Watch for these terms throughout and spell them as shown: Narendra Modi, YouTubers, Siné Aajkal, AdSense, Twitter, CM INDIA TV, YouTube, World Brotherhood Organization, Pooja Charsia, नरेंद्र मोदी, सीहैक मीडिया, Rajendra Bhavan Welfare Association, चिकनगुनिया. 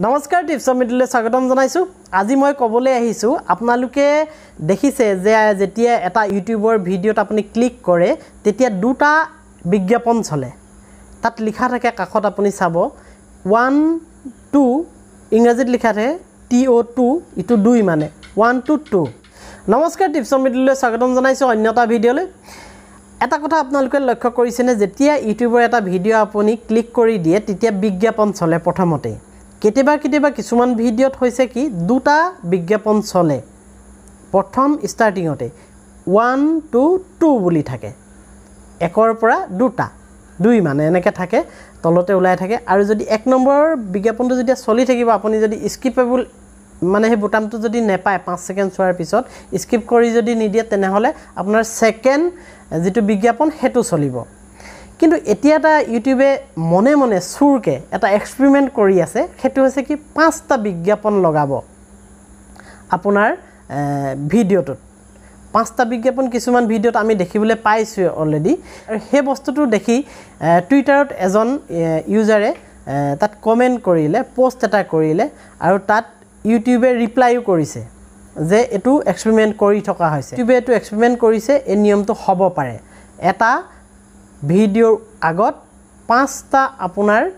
नमस्कार टिप्स मिडिले स्वागतम जानाइसु। आज मैं कबले आहिसु आपनालुके देखिसे जे जेतिया एटा यूट्यूबर भिडिओत आपुनि क्लिक करे तेतिया दुटा विज्ञापन चले तात लिखा थाके काखत आपुनि साबो 1 2 इंग्रजीत लिखा थाके TO2 इतु 2 माने 1 2 2। नमस्कार टिप्स मिडिले स्वागतम जानाइसु अन्य एटा भिडिओले। एटा कथा आपनालुके लक्ष्य करिसेने जेतिया यूट्यूबर एटा भिडिओ आपुनि क्लिक करि दिए तेतिया विज्ञापन चले प्रथमते केतिबा किसुमान भिडियोत होइसे कि दुटा विज्ञापन चले प्रथम स्टार्टिंगते 1 2 2 बुली थाके एकर परा दुटा दुई माने एनेके थाके तलते उलाय थाके आरो जदि एक नम्बर विज्ञापनतो जदि चलि थाकिबा आपुनि जदि स्किपेबल माने हे बटनतो जदि नेपाय 5 सेकेंड चोৱাৰ पिছত स्किप करि जदि निदिया तेने हले आपनार सेकेंड जितु विज्ञापन हेतु चलिबो। किन्तु एतिया ता यूट्यूबे मने मने सुर के एटा एक्सपेरिमेंट करि आसे खेतु होइसे कि 5टा विज्ञापन लगाबो आपनार भिडिओटत 5टा विज्ञापन किसुमान भिडिओत आमी देखिबले पाइछु अलरेडी। आरो हे वस्तुटु देखि ट्विटारत एजन यूजरे तात कमेन्ट करिले पोस्ट एटा करिले आरो तात यूट्यूबे रिप्लाइउ करिसे जे एतु एक्सपेरिमेंट करि थका होइसे यूट्यूबे एतु एक्सपेरिमेंट करिसे ए नियमतो हबो पारे एटा भिडिओर आगत 5टा आपनार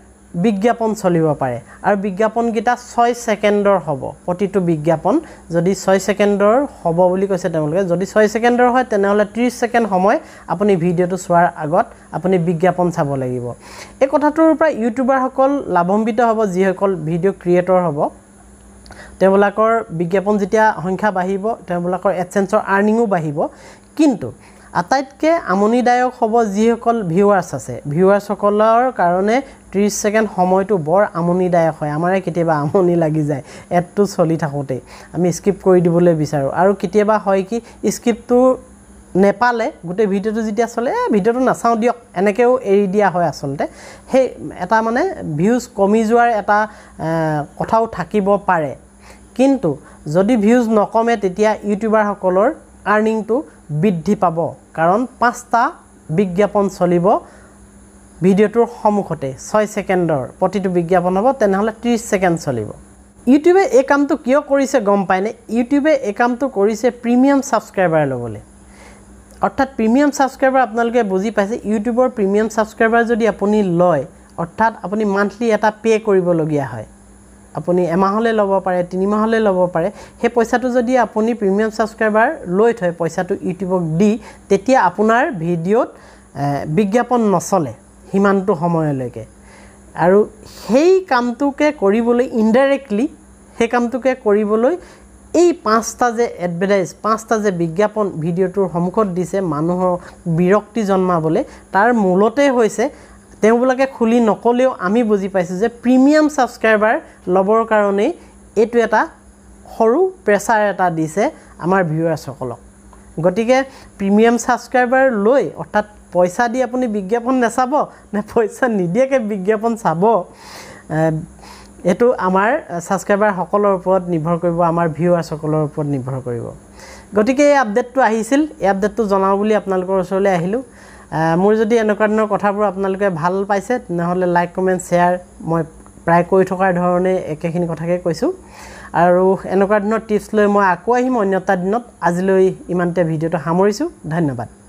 विज्ञापन चलिबो पारे आर विज्ञापन गिटा 6 सेकेंडर हबो प्रतिटु विज्ञापन जदि 6 सेकेंडर हबो বুলি কৈছে তেমলকে जदि 6 सेकेंडर হয় তেনে হলে 30 সেকেন্ড সময় আপুনি ভিডিওটো চোৱাৰ আগত আপুনি বিজ্ঞাপন চাব লাগিব। এই কথাটোৰ পৰা ইউটিউবাৰ সকল লাভম্বিত হব যি সকল ভিডিও ক্রিয়েটৰ হব তেবলাকৰ বিজ্ঞাপন যেতিয়া সংখ্যা বাহিব তেবলাকৰ এডসেন্সৰ আর্নিংও বাহিব। কিন্তু आटाइतके आमनिदायक हबो जिहकल भिउआर्स आछे भिउआर्स हकलर कारणे 30 सेकेंड समयटो बर आमनिदायक हय आमारे केतेबा आमनि लागि जाय एडटो चलि थाकोते आमी स्किप करि दिबले बिचारो आरो केतेबा हय कि स्किप तो नेपाले गुटे भिडिओटो जितिया चले भिडिओटो नाचाउ दियक एनेकेउ एरि दिया हय आसलते हे एटा माने भिउज कमि जुवार एटा कथाउ थाकिबो पारे। किन्तु जदि भिउज नकमे तेतिया यूट्यूबार हकलर आर्निंग तो बृद्धि पाबो कारण 5टा विज्ञापन चलिबो भिडिओटोर सम्मुखते 6 सेकेंडर प्रतिटु विज्ञापन हबो तेने हले 30 सेकेंड चलिबो। यूट्यूबे ए काम तो कियो करिसे गम पायने यूट्यूबे ए काम तो करिसे प्रीमियम सब्सक्राइबर लबले अर्थात प्रीमियम सब्सक्राइबर आपनालके बुझि पाइसे यूट्यूबर प्रीमियम सब्सक्राइबर जदि आपुनि लय अर्थात आपुनि मंथली एटा पे करिबो लगिया हय आपुनि एमाहले लব পাৰে 3 মাহলে লব পাৰে হে পইচাটো যদি আপুনি প্রিমিয়াম সাবস্ক্রাইবার লৈ থয় পইচাটো ইউটিউবক দি তেতিয়া আপোনাৰ ভিডিওত বিজ্ঞাপন নচলে হিমানটো সময়লৈকে আৰু সেই কামটোকে কৰিবলৈ ইনডাইৰেক্টলি সেই কামটোকে কৰিবলৈ এই 5টা যে এডভাৰটাইজ 5টা যে বিজ্ঞাপন ভিডিওটোৰ সমুখত দিছে মানুহৰ বিৰক্তি জন্মাবলে তাৰ মূলতে হৈছে तेबुलाके खुली नकलेओ आमी बुझी पाइछु जे प्रिमियम सब्सक्राइबर लबर कारणे एतु एटा हरु प्रेसार एटा दिसे आमार भिउआर्स हकलक गतिके प्रिमियम सब्सक्राइबर लय अर्थात पैसा दि आपुनि विज्ञापन नेसाबो ने पैसा निदियाके विज्ञापन साबो एतु आमार सब्सक्राइबर हकलर ओपरत निर्भर करिबो आमार भिउआर्स हकलर ओपरत निर्भर करिबो। गतिके ए अपडेटटु आहिसिल ए अपडेटटु जनाउ बुली आपनालोকৰ ওচৰলৈ আহিলো। मोर जदि एनकारणर कथाबुर आपनालोके भाल पाइसे नहले लाइक कमेन्ट शेयर मैं प्राय কৈ থকাৰ ধৰণে একেখিনি কথাকে কৈছো আৰু এনকাৰণৰ টিপস লৈ মই আকৌ আহিম অন্যটা দিনত। আজিলৈ ইমানতে ভিডিওটো সামৰিছো। ধন্যবাদ।